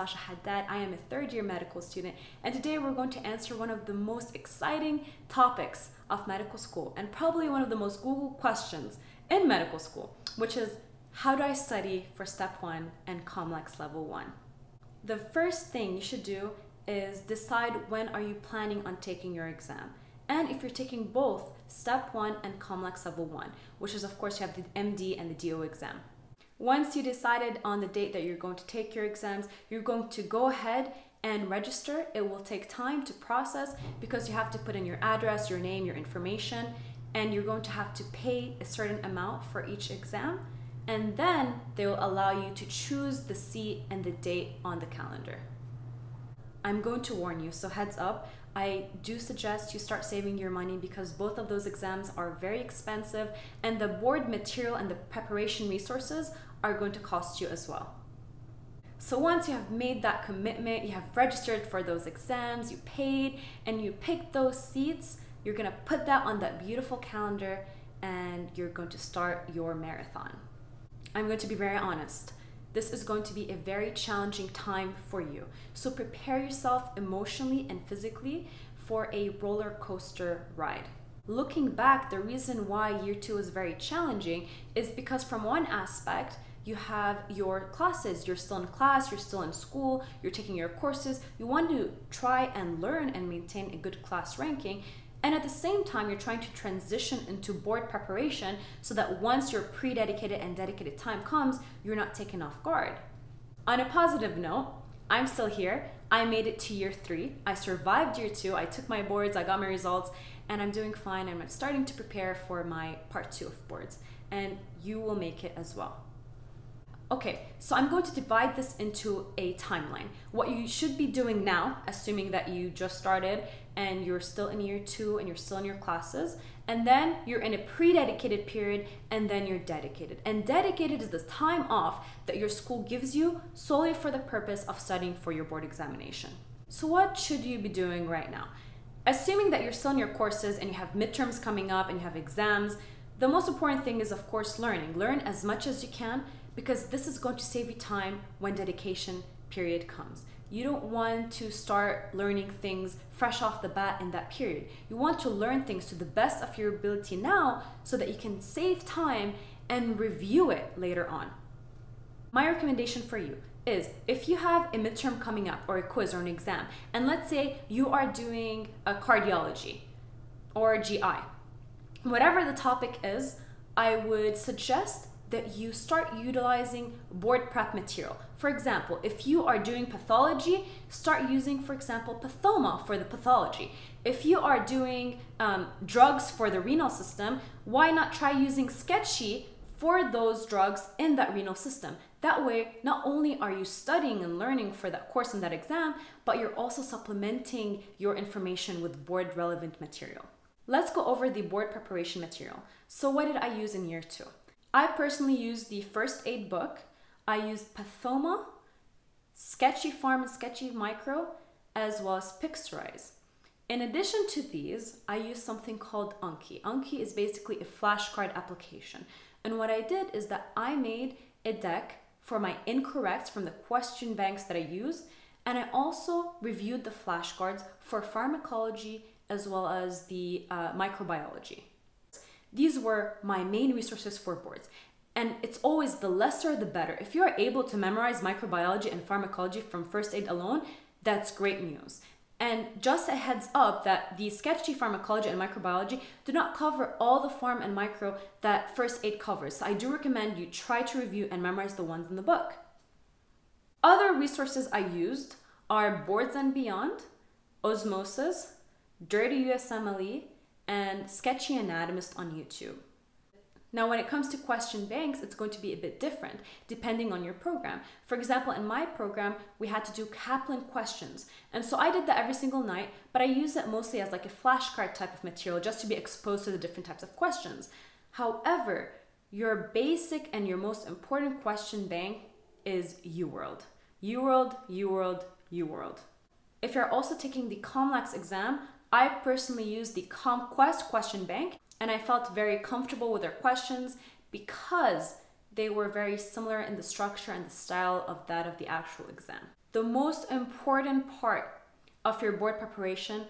Sasha Haddad. I am a third-year medical student, and today we're going to answer one of the most exciting topics of medical school, and probably one of the most Googled questions in medical school, which is, how do I study for Step One and COMLEX Level One? The first thing you should do is decide when are you planning on taking your exam, and if you're taking both Step One and COMLEX Level One, which is, of course, you have the MD and the DO exam. Once you decided on the date that you're going to take your exams, you're going to go ahead and register. It will take time to process because you have to put in your address, your name, your information, and you're going to have to pay a certain amount for each exam. And then they will allow you to choose the seat and the date on the calendar. I'm going to warn you, so heads up. I do suggest you start saving your money because both of those exams are very expensive, and the board material and the preparation resources are going to cost you as well. So once you have made that commitment, you have registered for those exams, you paid, and you picked those seats, you're going to put that on that beautiful calendar and you're going to start your marathon. I'm going to be very honest. This is going to be a very challenging time for you. So prepare yourself emotionally and physically for a roller coaster ride. Looking back, the reason why year two is very challenging is because from one aspect, you have your classes. You're still in class, you're still in school, you're taking your courses. You want to try and learn and maintain a good class ranking. And at the same time, you're trying to transition into board preparation so that once your pre-dedicated and dedicated time comes, you're not taken off guard. On a positive note, I'm still here. I made it to year three. I survived year two. I took my boards, I got my results, and I'm doing fine. I'm starting to prepare for my part two of boards, and you will make it as well. Okay, so I'm going to divide this into a timeline. What you should be doing now, assuming that you just started and you're still in year two and you're still in your classes, and then you're in a pre-dedicated period, and then you're dedicated. And dedicated is the time off that your school gives you solely for the purpose of studying for your board examination. So what should you be doing right now? Assuming that you're still in your courses and you have midterms coming up and you have exams, the most important thing is, of course, learning. Learn as much as you can, because this is going to save you time when dedication period comes. You don't want to start learning things fresh off the bat in that period. You want to learn things to the best of your ability now so that you can save time and review it later on. My recommendation for you is if you have a midterm coming up or a quiz or an exam, and let's say you are doing a cardiology or GI, whatever the topic is, I would suggest that you start utilizing board prep material. For example, if you are doing pathology, start using, for example, Pathoma for the pathology. If you are doing drugs for the renal system, why not try using Sketchy for those drugs in that renal system? That way, not only are you studying and learning for that course and that exam, but you're also supplementing your information with board relevant material. Let's go over the board preparation material. So what did I use in year two? I personally used the first aid book. I used Pathoma, Sketchy Pharm and Sketchy Micro, as well as Pixerize. In addition to these, I used something called Anki. Anki is basically a flashcard application. And what I did is that I made a deck for my incorrects from the question banks that I used. And I also reviewed the flashcards for pharmacology as well as the microbiology. These were my main resources for boards. And it's always the lesser the better. If you're able to memorize microbiology and pharmacology from first aid alone, that's great news. And just a heads up that the Sketchy pharmacology and microbiology do not cover all the pharm and micro that first aid covers. So I do recommend you try to review and memorize the ones in the book. Other resources I used are Boards and Beyond, Osmosis, Dirty USMLE, and Sketchy Anatomist on YouTube. Now, when it comes to question banks, it's going to be a bit different depending on your program. For example, in my program, we had to do Kaplan questions. And so I did that every single night, but I use it mostly as like a flashcard type of material just to be exposed to the different types of questions. However, your basic and your most important question bank is UWorld. UWorld, UWorld, UWorld. If you're also taking the COMLEX exam, I personally used the ComQuest question bank, and I felt very comfortable with their questions because they were very similar in the structure and the style of that of the actual exam. The most important part of your board preparation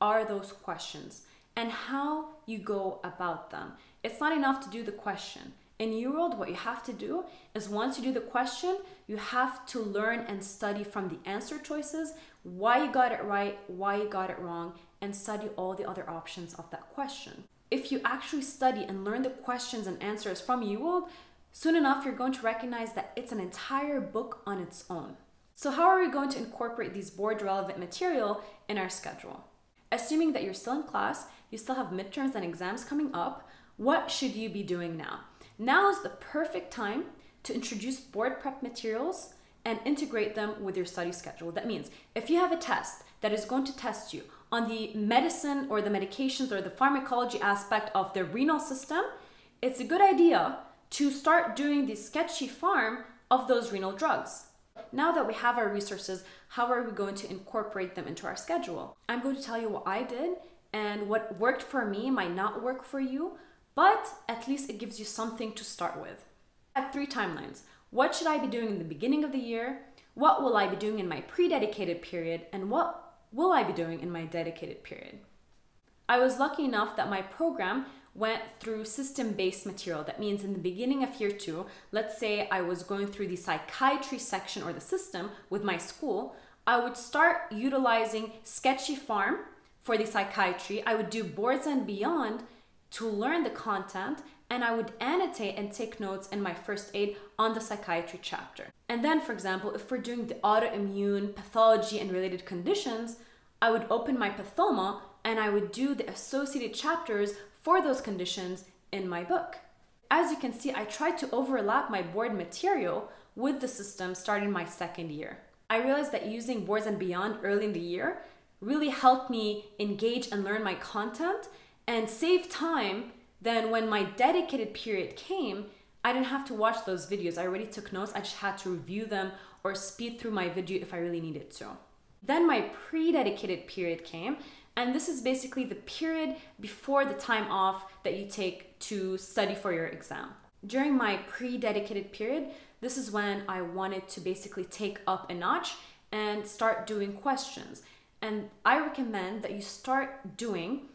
are those questions and how you go about them. It's not enough to do the question. In UWorld, what you have to do is once you do the question, you have to learn and study from the answer choices, why you got it right, why you got it wrong, and study all the other options of that question. If you actually study and learn the questions and answers from UWorld, soon enough you're going to recognize that it's an entire book on its own. So how are we going to incorporate these board-relevant material in our schedule? Assuming that you're still in class, you still have midterms and exams coming up, what should you be doing now? Now is the perfect time to introduce board prep materials and integrate them with your study schedule. That means if you have a test that is going to test you on the medicine or the medications or the pharmacology aspect of the renal system, it's a good idea to start doing the Sketchy Pharm of those renal drugs. Now that we have our resources, how are we going to incorporate them into our schedule? I'm going to tell you what I did, and what worked for me might not work for you, but at least it gives you something to start with. I have three timelines. What should I be doing in the beginning of the year? What will I be doing in my pre-dedicated period? And what will I be doing in my dedicated period? I was lucky enough that my program went through system-based material. That means in the beginning of year two, let's say I was going through the psychiatry section or the system with my school, I would start utilizing Sketchy Pharm for the psychiatry. I would do Boards and Beyond to learn the content, and I would annotate and take notes in my first aid on the psychiatry chapter. And then, for example, if we're doing the autoimmune pathology and related conditions, I would open my Pathoma and I would do the associated chapters for those conditions in my book. As you can see, I tried to overlap my board material with the system starting my second year. I realized that using Boards and Beyond early in the year really helped me engage and learn my content and save time. Then when my dedicated period came, I didn't have to watch those videos. I already took notes. I just had to review them or speed through my video if I really needed to. Then my pre-dedicated period came, and this is basically the period before the time off that you take to study for your exam. During my pre-dedicated period, this is when I wanted to basically take up a notch and start doing questions. And I recommend that you start doing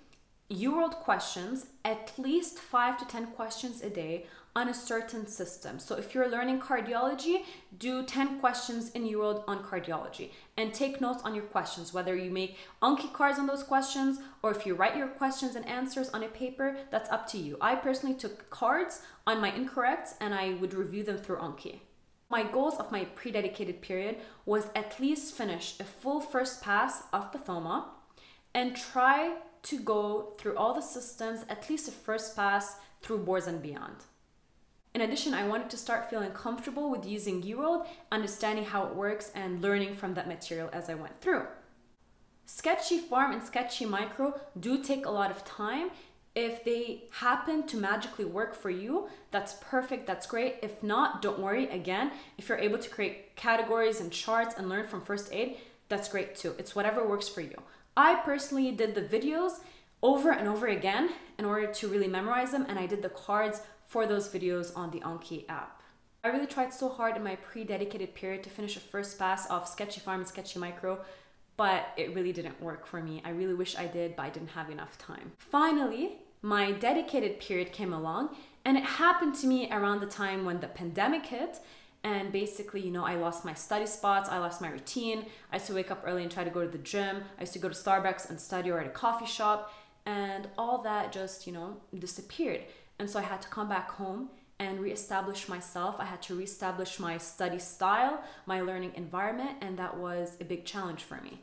UWorld questions, at least 5 to 10 questions a day on a certain system. So if you're learning cardiology, do 10 questions in UWorld on cardiology and take notes on your questions, whether you make Anki cards on those questions or if you write your questions and answers on a paper, that's up to you. I personally took cards on my incorrects and I would review them through Anki. My goals of my pre-dedicated period was at least finish a full first pass of Pathoma and try to go through all the systems, at least a first pass through Boards and Beyond. In addition, I wanted to start feeling comfortable with using UWorld, understanding how it works and learning from that material as I went through. Sketchy Pharm and Sketchy Micro do take a lot of time. If they happen to magically work for you, that's perfect, that's great. If not, don't worry. Again, if you're able to create categories and charts and learn from first aid, that's great too. It's whatever works for you. I personally did the videos over and over again in order to really memorize them, and I did the cards for those videos on the Anki app. I really tried so hard in my pre-dedicated period to finish a first pass of Sketchy Pharm and Sketchy Micro, but it really didn't work for me. I really wish I did, but I didn't have enough time. Finally, my dedicated period came along, and it happened to me around the time when the pandemic hit. And basically, I lost my study spots, I lost my routine. I used to wake up early and try to go to the gym. I used to go to Starbucks and study or at a coffee shop. And all that just, disappeared. And so I had to come back home and reestablish myself. I had to reestablish my study style, my learning environment, and that was a big challenge for me.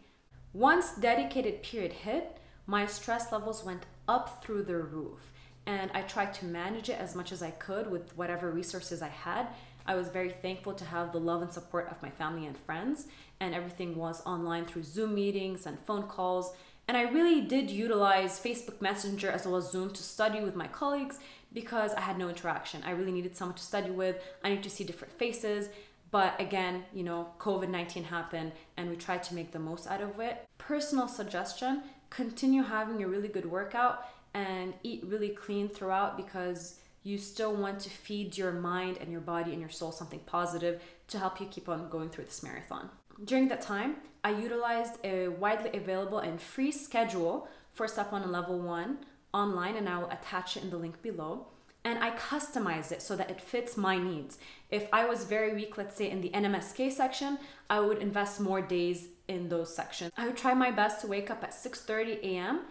Once dedicated period hit, my stress levels went up through the roof. And I tried to manage it as much as I could with whatever resources I had. I was very thankful to have the love and support of my family and friends, and everything was online through Zoom meetings and phone calls. And I really did utilize Facebook Messenger as well as Zoom to study with my colleagues because I had no interaction. I really needed someone to study with. I needed to see different faces. But again, COVID-19 happened and we tried to make the most out of it. Personal suggestion, continue having a really good workout and eat really clean throughout because you still want to feed your mind and your body and your soul something positive to help you keep on going through this marathon. During that time, I utilized a widely available and free schedule for Step One and Level One online, and I will attach it in the link below. And I customized it so that it fits my needs. If I was very weak, let's say in the NMSK section, I would invest more days in those sections. I would try my best to wake up at 6:30 a.m.,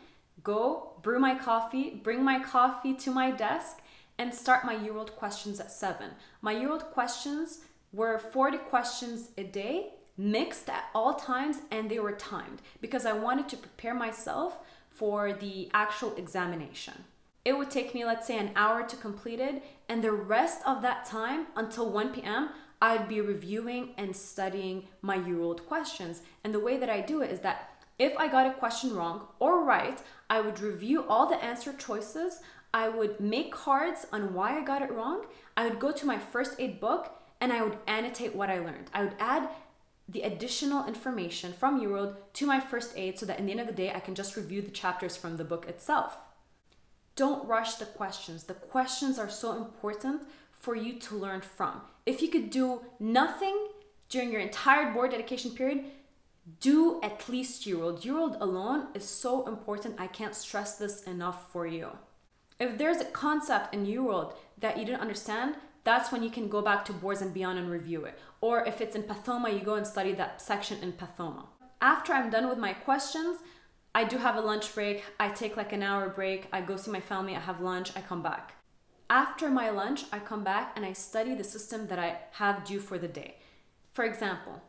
go brew my coffee, bring my coffee to my desk, and start my UWorld questions at 7. My UWorld questions were 40 questions a day, mixed at all times, and they were timed because I wanted to prepare myself for the actual examination. It would take me, let's say, an hour to complete it, and the rest of that time until 1 p.m., I'd be reviewing and studying my UWorld questions. And the way that I do it is that if I got a question wrong or right, I would review all the answer choices, I would make cards on why I got it wrong, I would go to my first aid book, and I would annotate what I learned. I would add the additional information from UWorld to my first aid so that in the end of the day, I can just review the chapters from the book itself. Don't rush the questions. The questions are so important for you to learn from. If you could do nothing during your entire board dedication period, do at least UWorld. UWorld alone is so important. I can't stress this enough for you. If there's a concept in UWorld that you didn't understand, that's when you can go back to Boards and Beyond and review it. Or if it's in Pathoma, you go and study that section in Pathoma. After I'm done with my questions, I do have a lunch break. I take like an hour break. I go see my family. I have lunch. I come back. After my lunch, I come back and I study the system that I have due for the day. For example,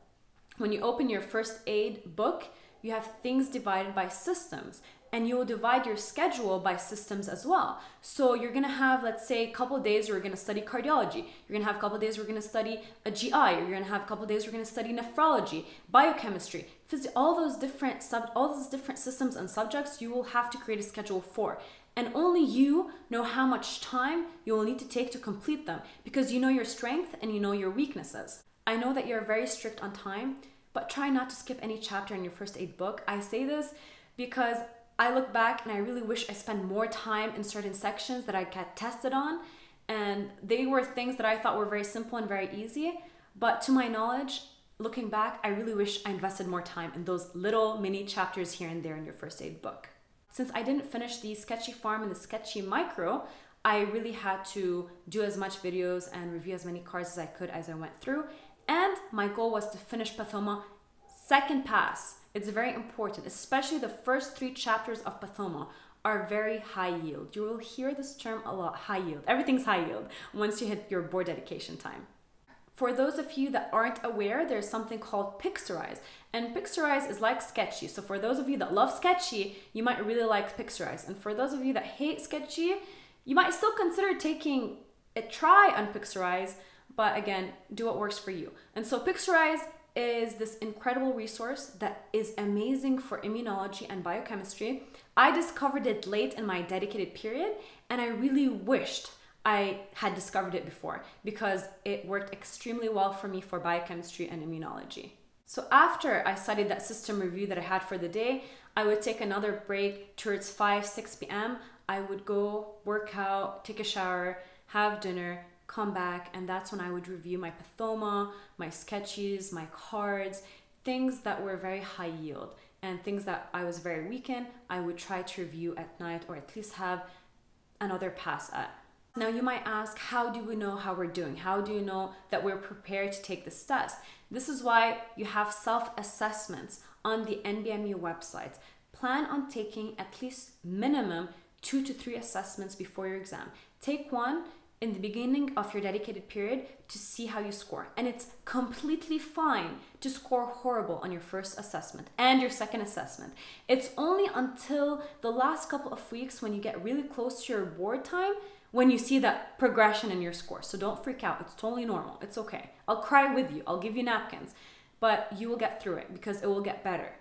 when you open your first aid book, you have things divided by systems, and you will divide your schedule by systems as well. So you're gonna have, let's say, a couple of days where we're gonna study cardiology. You're gonna have a couple of days where we're gonna study a GI. You're gonna have a couple of days where we're gonna study nephrology, biochemistry, all those different systems and subjects you will have to create a schedule for. And only you know how much time you will need to take to complete them because you know your strength and you know your weaknesses. I know that you're very strict on time, but try not to skip any chapter in your first aid book. I say this because I look back and I really wish I spent more time in certain sections that I got tested on, and they were things that I thought were very simple and very easy, but to my knowledge, looking back, I really wish I invested more time in those little mini chapters here and there in your first aid book. Since I didn't finish the Sketchy Pharm and the Sketchy Micro, I really had to do as much videos and review as many cards as I could as I went through, and my goal was to finish Pathoma second pass. It's very important, especially the first 3 chapters of Pathoma are very high yield. You will hear this term a lot, high yield. Everything's high yield once you hit your board dedication time. For those of you that aren't aware, there's something called Pixerize. And Pixerize is like Sketchy. So for those of you that love Sketchy, you might really like Pixerize. And for those of you that hate Sketchy, you might still consider taking a try on Pixerize, but again, do what works for you. And so Pixerize is this incredible resource that is amazing for immunology and biochemistry. I discovered it late in my dedicated period, and I really wished I had discovered it before because it worked extremely well for me for biochemistry and immunology. So after I studied that system review that I had for the day, I would take another break towards 5, 6 p.m. I would go work out, take a shower, have dinner, come back, and that's when I would review my Pathoma, my sketches, my cards, things that were very high yield, and things that I was very weak in, I would try to review at night or at least have another pass at. Now you might ask, how do we know how we're doing? How do you know that we're prepared to take this test? This is why you have self-assessments on the NBME website. Plan on taking at least minimum 2 to 3 assessments before your exam. Take one in the beginning of your dedicated period to see how you score. And it's completely fine to score horrible on your first assessment and your second assessment. It's only until the last couple of weeks when you get really close to your board time when you see that progression in your score. So don't freak out, it's totally normal, it's okay. I'll cry with you, I'll give you napkins, but you will get through it because it will get better.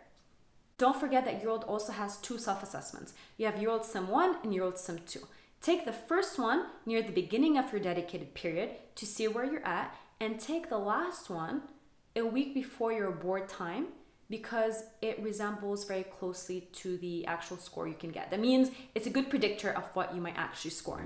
Don't forget that UWorld also has 2 self-assessments. You have UWorld Sim 1 and UWorld Sim 2. Take the first one near the beginning of your dedicated period to see where you're at, and take the last one a week before your board time because it resembles very closely to the actual score you can get. That means it's a good predictor of what you might actually score.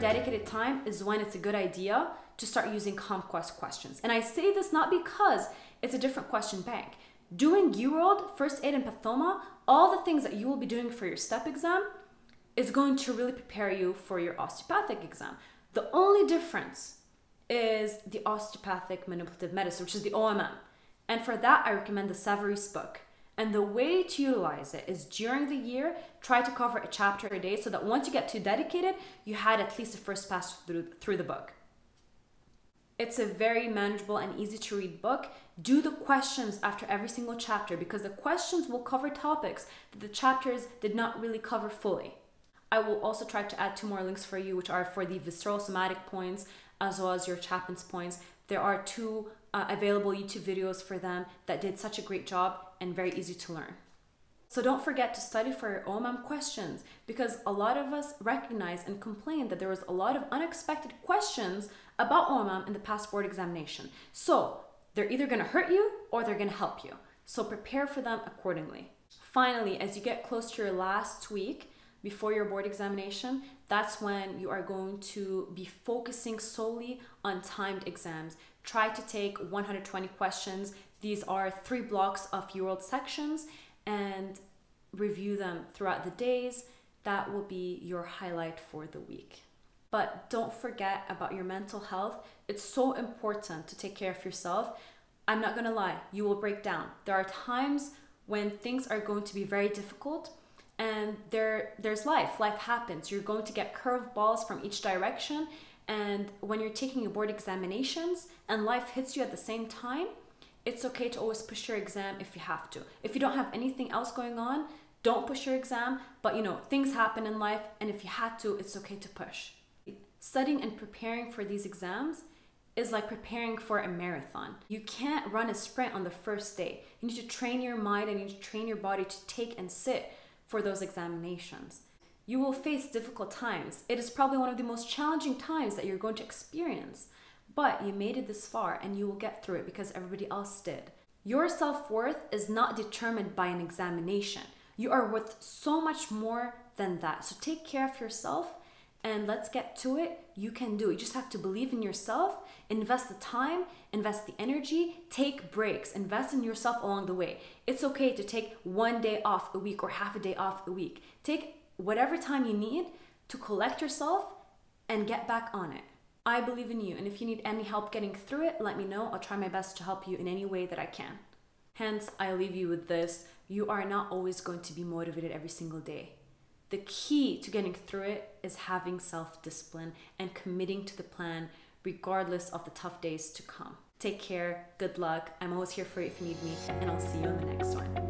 dedicated time is when it's a good idea to start using ComQuest questions. And I say this not because it's a different question bank. Doing UWorld, First Aid, and Pathoma, all the things that you will be doing for your STEP exam is going to really prepare you for your osteopathic exam. The only difference is the osteopathic manipulative medicine, which is the OMM. And for that, I recommend the Savary's book. And the way to utilize it is during the year, try to cover a chapter a day so that once you get too dedicated, you had at least a first pass through the book. It's a very manageable and easy to read book. Do the questions after every single chapter because the questions will cover topics that the chapters did not really cover fully. I will also try to add 2 more links for you, which are for the visceral somatic points as well as your Chapman's points. There are 2 available YouTube videos for them that did such a great job and very easy to learn. So don't forget to study for your OMM questions because a lot of us recognize and complain that there was a lot of unexpected questions about OMM in the past board examination. So they're either going to hurt you or they're going to help you. So prepare for them accordingly. Finally, as you get close to your last week before your board examination, that's when you are going to be focusing solely on timed exams. Try to take 120 questions. These are 3 blocks of UWorld sections and review them throughout the days. That will be your highlight for the week. But don't forget about your mental health. It's so important to take care of yourself. I'm not gonna lie, you will break down. There are times when things are going to be very difficult and there's life. Life happens. You're going to get curveballs from each direction, and when you're taking your board examinations and life hits you at the same time, it's okay to always push your exam if you have to. If you don't have anything else going on, don't push your exam, but you know, things happen in life, and if you had to, it's okay to push. Studying and preparing for these exams is like preparing for a marathon. You can't run a sprint on the first day. You need to train your mind and you need to train your body to take and sit for those examinations. You will face difficult times. It is probably one of the most challenging times that you're going to experience. But you made it this far and you will get through it because everybody else did. Your self-worth is not determined by an examination. You are worth so much more than that. So take care of yourself and let's get to it. You can do it. You just have to believe in yourself, invest the time, invest the energy, take breaks, invest in yourself along the way. It's okay to take 1 day off a week or half a day off a week. Take whatever time you need to collect yourself and get back on it. I believe in you, and if you need any help getting through it, let me know. I'll try my best to help you in any way that I can. Hence, I leave you with this. You are not always going to be motivated every single day. The key to getting through it is having self-discipline and committing to the plan regardless of the tough days to come. Take care, good luck. I'm always here for you if you need me, and I'll see you on the next one.